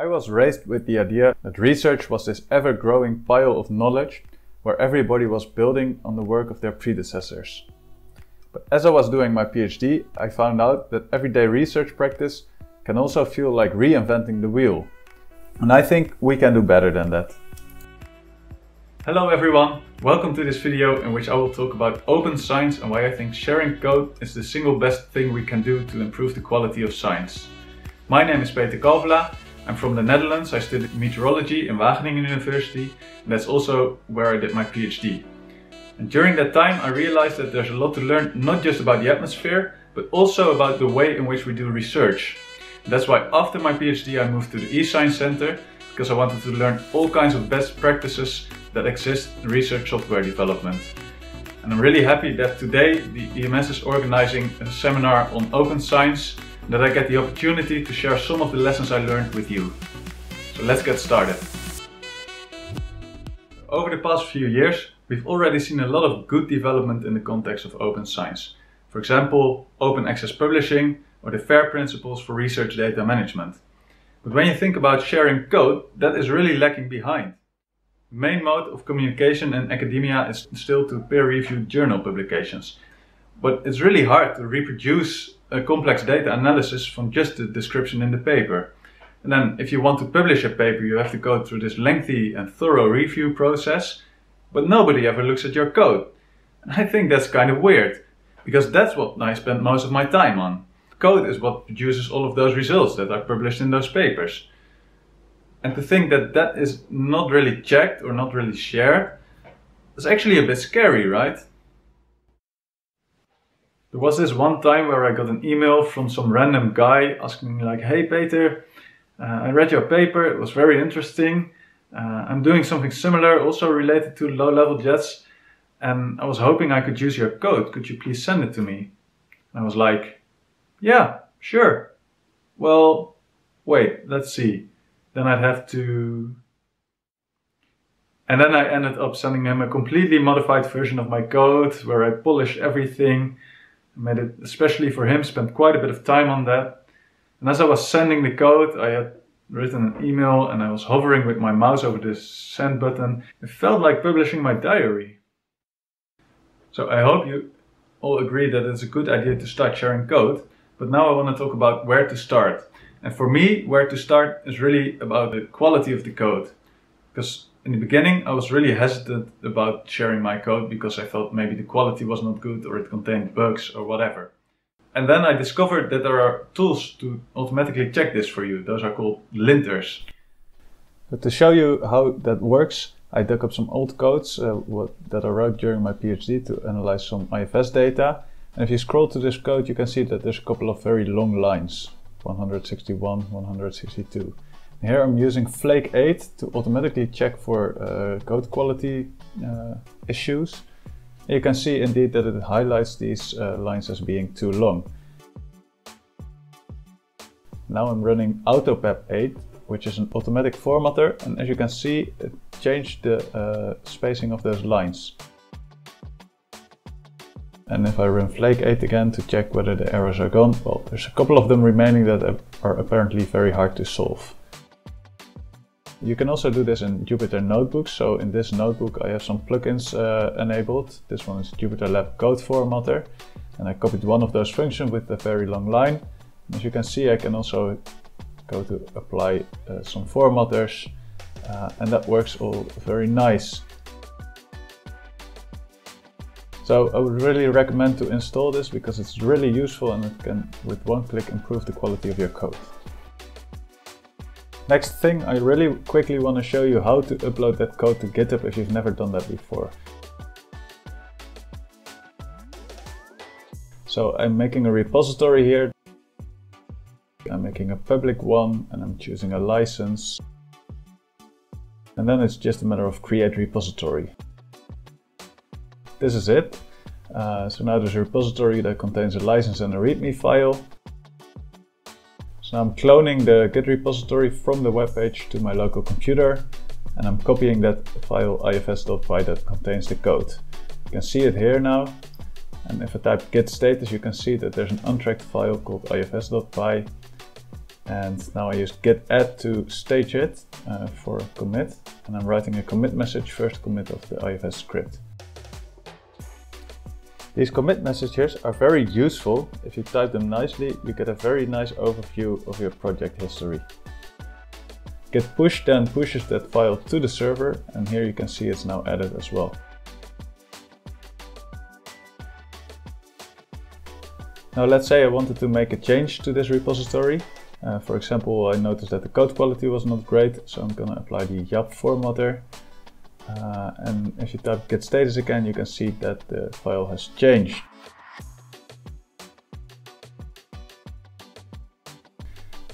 I was raised with the idea that research was this ever-growing pile of knowledge where everybody was building on the work of their predecessors. But as I was doing my PhD, I found out that everyday research practice can also feel like reinventing the wheel. And I think we can do better than that. Hello everyone, welcome to this video in which I will talk about open science and why I think sharing code is the single best thing we can do to improve the quality of science. My name is Peter Kalverla. I'm from the Netherlands. I studied meteorology in Wageningen University, and that's also where I did my PhD. And during that time, I realized that there's a lot to learn, not just about the atmosphere, but also about the way in which we do research. And that's why after my PhD, I moved to the eScience Center, because I wanted to learn all kinds of best practices that exist in research software development. And I'm really happy that today the EMS is organizing a seminar on open science, that I get the opportunity to share some of the lessons I learned with you. So let's get started. Over the past few years, we've already seen a lot of good development in the context of open science. For example, open access publishing or the FAIR principles for research data management. But when you think about sharing code, that is really lacking behind. The main mode of communication in academia is still to peer-reviewed journal publications. But it's really hard to reproduce a complex data analysis from just the description in the paper. And then if you want to publish a paper, you have to go through this lengthy and thorough review process, but nobody ever looks at your code. And I think that's kind of weird, because that's what I spend most of my time on. Code is what produces all of those results that are published in those papers. And to think that that is not really checked or not really shared is actually a bit scary, right? There was this one time where I got an email from some random guy asking me like, "Hey Peter, I read your paper, it was very interesting. I'm doing something similar, also related to low-level jets, and I was hoping I could use your code. Could you please send it to me?" And I was like, "Yeah, sure. Well, wait, let's see. Then I'd have to..." And then I ended up sending him a completely modified version of my code where I polished everything. Made it especially for him, spent quite a bit of time on that. And as I was sending the code, I had written an email and I was hovering with my mouse over the send button. It felt like publishing my diary. So I hope you all agree that it's a good idea to start sharing code. But now I want to talk about where to start. And for me, where to start is really about the quality of the code. Because in the beginning, I was really hesitant about sharing my code because I thought maybe the quality was not good or it contained bugs or whatever. And then I discovered that there are tools to automatically check this for you. Those are called linters. But to show you how that works, I dug up some old codes that I wrote during my PhD to analyze some IFS data. And if you scroll to this code, you can see that there's a couple of very long lines, 161, 162. Here I'm using Flake8 to automatically check for code quality issues. You can see indeed that it highlights these lines as being too long. Now I'm running AutoPEP8, which is an automatic formatter, and as you can see, it changed the spacing of those lines. And if I run Flake8 again to check whether the errors are gone, well, there's a couple of them remaining that are apparently very hard to solve. You can also do this in Jupyter notebooks. So in this notebook, I have some plugins enabled. This one is JupyterLab code formatter. And I copied one of those functions with a very long line. And as you can see, I can also go to apply some formatters. And that works all very nice. So I would really recommend to install this because it's really useful and it can, with one click, improve the quality of your code. Next thing, I really quickly want to show you how to upload that code to GitHub if you've never done that before. So I'm making a repository here. I'm making a public one and I'm choosing a license. And then it's just a matter of create repository. This is it. So now there's a repository that contains a license and a README file. So now I'm cloning the Git repository from the web page to my local computer, and I'm copying that file ifs.py that contains the code. You can see it here now, and if I type git status, you can see that there's an untracked file called ifs.py. And now I use git add to stage it for commit. And I'm writing a commit message, first commit of the IFS script. These commit messages are very useful. If you type them nicely, you get a very nice overview of your project history. Git push then pushes that file to the server, and here you can see it's now added as well. Now let's say I wanted to make a change to this repository. For example, I noticed that the code quality was not great, so I'm going to apply the YAPF formatter. And if you type git status again, you can see that the file has changed.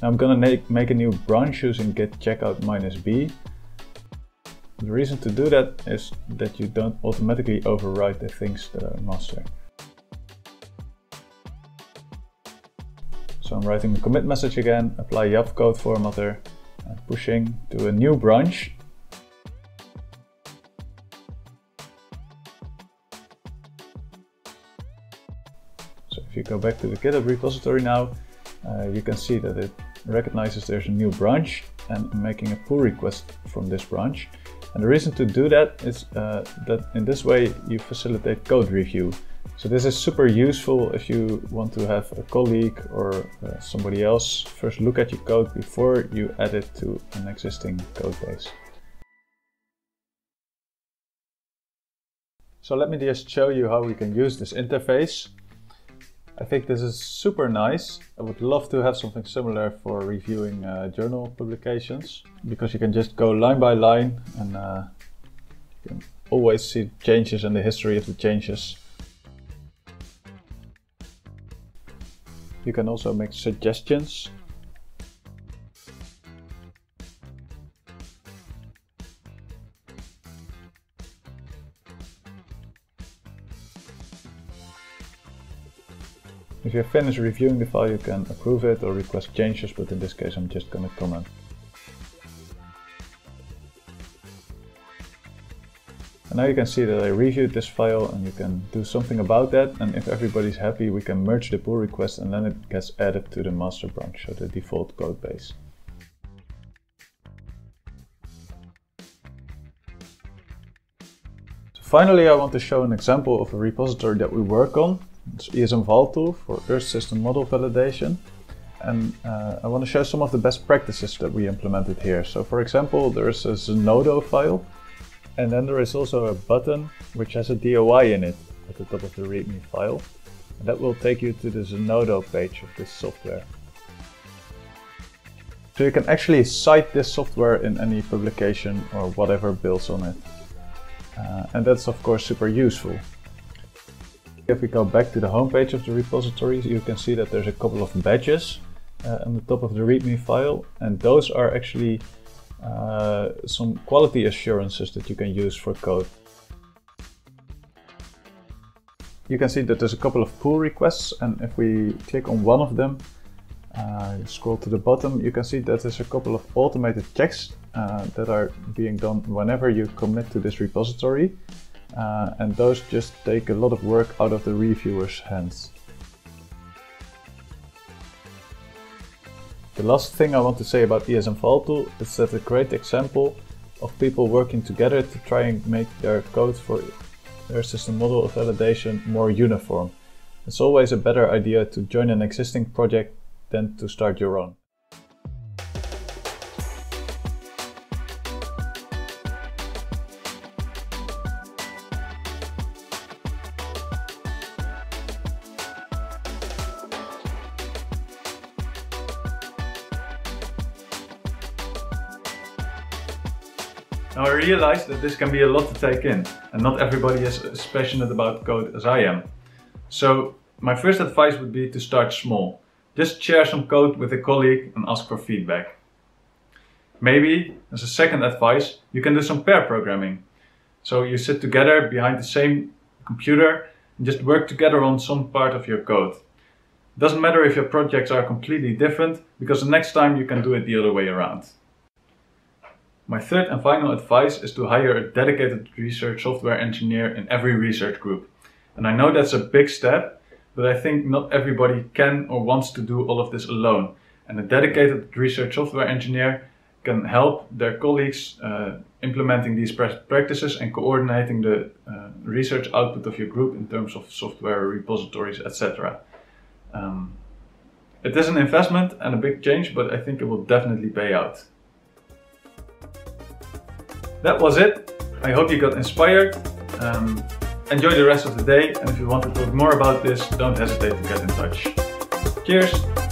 Now I'm going to make a new branch using git checkout -b. The reason to do that is that you don't automatically overwrite the things that are master. So I'm writing the commit message again, apply YAPF code formatter, and pushing to a new branch. So if you go back to the GitHub repository now, you can see that it recognizes there's a new branch, and I'm making a pull request from this branch. And the reason to do that is that in this way you facilitate code review. So this is super useful if you want to have a colleague or somebody else first look at your code before you add it to an existing code base. So let me just show you how we can use this interface. I think this is super nice. I would love to have something similar for reviewing journal publications, because you can just go line by line and you can always see changes and the history of the changes. You can also make suggestions. If you're finished reviewing the file, you can approve it or request changes, but in this case I'm just going to comment. And now you can see that I reviewed this file, and you can do something about that, and if everybody's happy we can merge the pull request, and then it gets added to the master branch, so the default code base. So finally, I want to show an example of a repository that we work on. It's ESMValTool for Earth System Model Validation. And I want to show some of the best practices that we implemented here. So for example, there is a Zenodo file, and then there is also a button which has a DOI in it at the top of the README file. And that will take you to the Zenodo page of this software. So you can actually cite this software in any publication or whatever builds on it. And that's of course super useful. If we go back to the homepage of the repository, you can see that there's a couple of badges on the top of the README file, and those are actually some quality assurances that you can use for code. You can see that there's a couple of pull requests, and if we click on one of them, scroll to the bottom, you can see that there's a couple of automated checks that are being done whenever you commit to this repository. And those just take a lot of work out of the reviewer's hands. The last thing I want to say about ESMValTool is that it's a great example of people working together to try and make their code for their system model of validation more uniform. It's always a better idea to join an existing project than to start your own. Now I realized that this can be a lot to take in, and not everybody is as passionate about code as I am. So my first advice would be to start small. Just share some code with a colleague and ask for feedback. Maybe, as a second advice, you can do some pair programming. So you sit together behind the same computer and just work together on some part of your code. It doesn't matter if your projects are completely different, because the next time you can do it the other way around. My third and final advice is to hire a dedicated research software engineer in every research group. And I know that's a big step, but I think not everybody can or wants to do all of this alone. and a dedicated research software engineer can help their colleagues implementing these best practices and coordinating the research output of your group in terms of software repositories, etc. It is an investment and a big change, but I think it will definitely pay out. That was it. I hope you got inspired. Enjoy the rest of the day, and if you want to talk more about this, don't hesitate to get in touch. Cheers!